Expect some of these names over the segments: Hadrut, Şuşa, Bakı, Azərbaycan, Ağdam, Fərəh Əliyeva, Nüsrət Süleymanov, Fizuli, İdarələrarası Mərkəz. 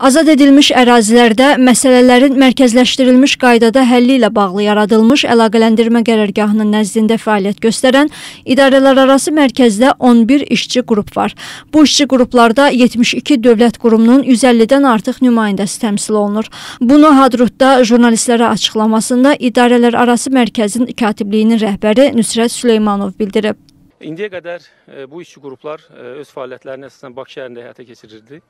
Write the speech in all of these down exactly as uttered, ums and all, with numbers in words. Azad edilmiş ərazilərdə məsələlərin mərkəzləşdirilmiş qaydada həlli ilə bağlı yaradılmış əlaqələndirmə qərargahının nəzdində fəaliyyət göstərən idarələrarası mərkəzdə on bir işçi qrup var. Bu işçi qruplarda yetmiş iki dövlət qurumunun yüz əllidən artıq nümayəndəsi təmsil olunur. Bunu Hadrutda jurnalistlərə açıqlamasında idarələrarası mərkəzin katibliyinin rəhbəri Nüsrət Süleymanov bildirib. İndiyə qədər bu işçi qruplar öz fəaliyyətlərinə əsasən Bakı şəhərində həyata keçirildi.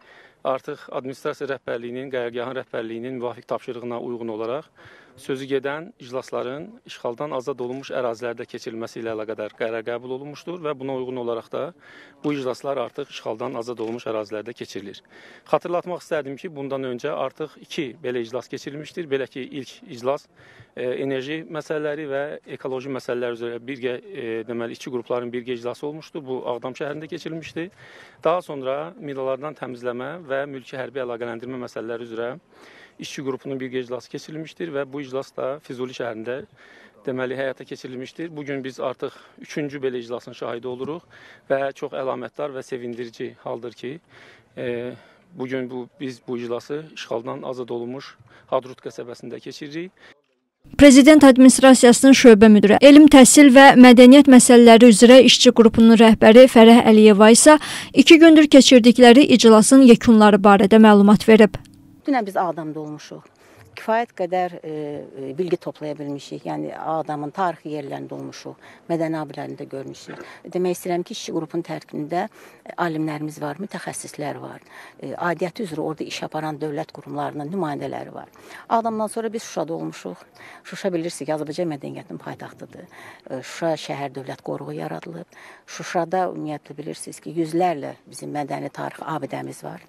Artıq administrasiya rəhbərliyinin, qərargahın rəhbərliyinin müvafiq tapşırığına uyğun olaraq sözü gedən iclasların işğaldan azad olunmuş ərazilərdə keçirilməsi ilə əlaqədar qərar qəbul olunmuşdur və buna uyğun olaraq da bu iclaslar artıq işğaldan azad olunmuş ərazilərdə keçirilir. Xatırlatmaq istərdim ki, bundan öncə artıq iki belə iclas keçirilmişdir. Belə ki, ilk iclas enerji məsələləri və ekoloji məsələlər üzrə birgə, deməli, iki qrupların bir birgə iclası olmuşdu. Bu Ağdam şəhərində keçirilmişdi. Daha sonra minalardan təmizləmə və mülki hərbi əlaqələndirmə məsələləri üzrə işçi qrupunun birgə iclası keçirilmişdir və bu iclas da Fizuli şəhərində deməli həyata keçirilmişdir. Bugün biz artıq üçüncü belə iclasın şahidi oluruq və çox əlamətdar və sevindirici haldır ki, e, bugün bu, biz bu iclası işğaldan azad olunmuş Hadrut qəsəbəsində keçiririk. Prezident Administrasiyasının şöbə müdürü, Elm, Təhsil və Mədəniyyət Məsələləri üzrə İşçi Qrupunun rəhbəri Fərəh Əliyeva isə iki gündür keçirdikləri iclasın yekunları barədə məlumat verib. Dünən biz Ağdamda olmuşuq. Kifayət qədər e, bilgi toplaya bilmişik. Yəni Ağdamın tarixi yerlərində olmuşuq, mədəni abidələrini də görmüşük. Demək istəyirəm ki, işçi qrupunun tərkibində alimlərimiz var, mütəxəssislər var. E, adiyyəti üzrə orada iş aparan dövlət qurumlarının nümayəndələri var. Ağdamdan sonra biz Şuşada olmuşuq. Şuşa bilirsiniz ki, Azərbaycan mədəniyyətinin paytaxtıdır. E, Şuşa şəhər dövlət qoruğu yaradılıb. Şuşada ümumiyyətlə bilirsiniz ki, yüzlərlə bizim mədəni tarixi abidəmiz var.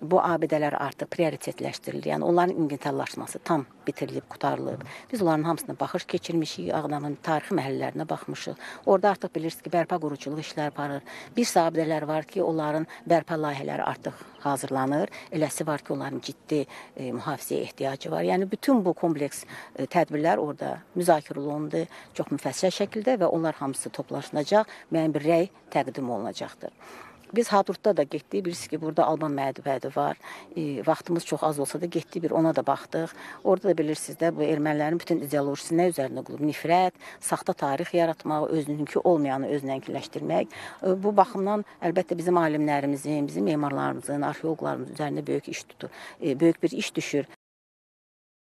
Bu abidələr artıq prioritetləşdirilir. Yəni onların inventarlaşması tam bitirilib, qurtarılıb. Biz onların hamısına baxış keçirmişik, Ağdamın tarixi məhəllələrinə baxmışıq. Orada artıq bilirsiniz ki, bərpa quruculuq işləri aparır. Bir abidələr var ki, onların bərpa layihələri artıq hazırlanır. Eləsi var ki, onların ciddi e, mühafizəyə ehtiyacı var. Yəni bütün bu kompleks e, tədbirlər orada müzakirə olundu, çox müfəssəl şəkildə və onlar hamısı toplaşılacaq, müəyyən bir rəy təqdim olunacaqdır. Biz Hadrutda da getdik, bilirsiniz ki, burada Alman məbədi var, e, vaxtımız çox az olsa da getdik, bir ona da baxdıq. Orada da bilirsiniz də, bu ermənilərin bütün ideolojisi nə üzərində qurulub? Nifrət, saxta tarix yaratmaq, özününki olmayanı özünənkiləşdirmək. E, bu baxımdan əlbəttə bizim alimlərimizin, bizim memarlarımızın, arxeologlarımızın üzərində böyük iş tutur, e, böyük bir iş düşür.